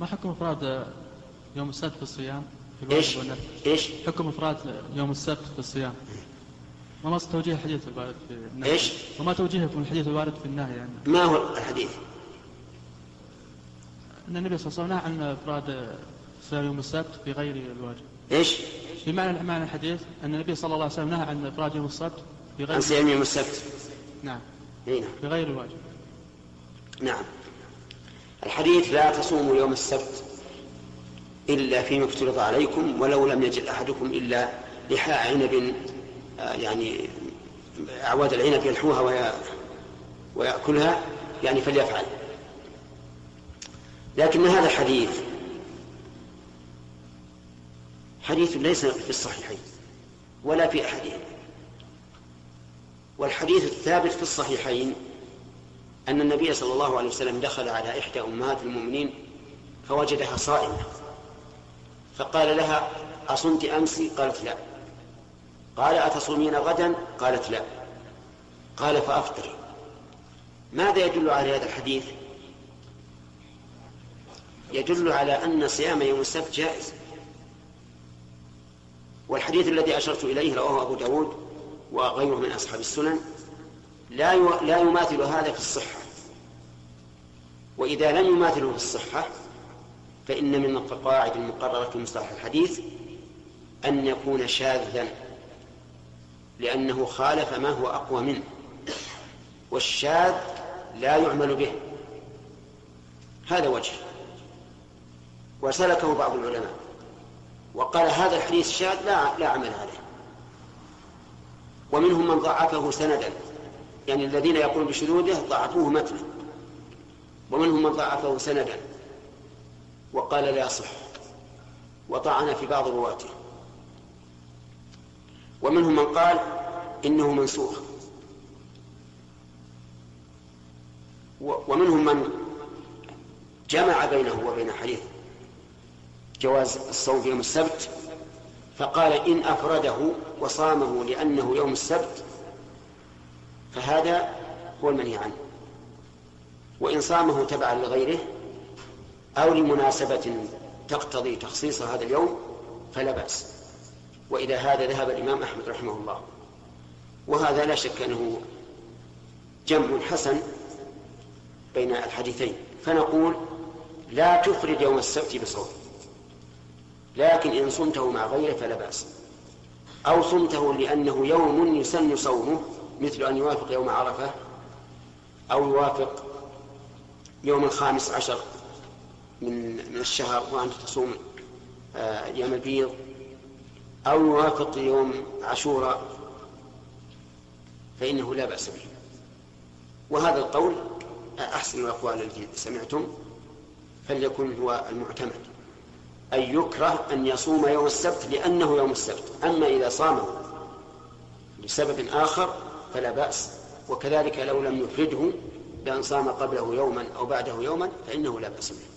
ما حكم افراد يوم السبت في الصيام في الواجب والنفل؟ ايش؟ حكم افراد يوم السبت في الصيام. وما توجيه الحديث الوارد في النهي؟ ايش؟ وما توجيهكم الحديث الوارد في النهي يعني؟ ما هو الحديث؟ ان النبي صلى الله عليه وسلم نهى عن افراد صيام يوم السبت بغير الواجب. ايش؟ بمعنى معنى الحديث ان النبي صلى الله عليه وسلم نهى عن افراد يوم السبت بغير عن صيام يوم السبت. نعم. هنا. بغير الواجب. نعم. الحديث لا تصوموا يوم السبت إلا فيما افترض عليكم ولو لم يجد أحدكم إلا لحاء عنب يعني أعواد العنب يلحوها ويأكلها يعني فليفعل. لكن هذا الحديث حديث ليس في الصحيحين ولا في أحدهم. والحديث الثابت في الصحيحين أن النبي صلى الله عليه وسلم دخل على إحدى أمهات المؤمنين فوجدها صائمة فقال لها أصمت أمس؟ قالت لا. قال أتصومين غدا؟ قالت لا. قال فأفطري. ماذا يدل على هذا الحديث؟ يدل على أن صيام يوم السبت جائز. والحديث الذي أشرت إليه رواه أبو داود وغيره من أصحاب السنن لا يماثل هذا في الصحة. وإذا لم يماثله في الصحة فإن من القواعد المقررة في مصطلح الحديث أن يكون شاذا لأنه خالف ما هو أقوى منه، والشاذ لا يعمل به. هذا وجه وسلكه بعض العلماء وقال هذا الحديث شاذ لا عمل عليه، ومنهم من ضعفه سندا، يعني الذين يقولون بشذوذه ضعفوه متنا، ومنهم من ضعفه سندا وقال لا صح وطعن في بعض رواته، ومنهم من قال إنه منسوخ، ومنهم من جمع بينه وبين حديث جواز الصوم يوم السبت فقال إن أفرده وصامه لأنه يوم السبت فهذا هو المنهي عنه، وإن صامه تبعا لغيره أو لمناسبة تقتضي تخصيص هذا اليوم فلا بأس. وإلى هذا ذهب الإمام أحمد رحمه الله، وهذا لا شك أنه جمع حسن بين الحديثين. فنقول لا تفرد يوم السبت بصوم، لكن إن صمته مع غيره فلا بأس، أو صمته لأنه يوم يسن صومه مثل أن يوافق يوم عرفة أو يوافق يوم 15 من الشهر وأنت تصوم يوم البيض، أو يوافق يوم عاشوراء، فإنه لا بأس به. وهذا القول أحسن الأقوال التي سمعتم، فليكن هو المعتمد، أي يكره أن يصوم يوم السبت لأنه يوم السبت. أما إذا صامه لسبب آخر فلا بأس، وكذلك لو لم يفرده بأن صام قبله يوما أو بعده يوما فإنه لا بأس به.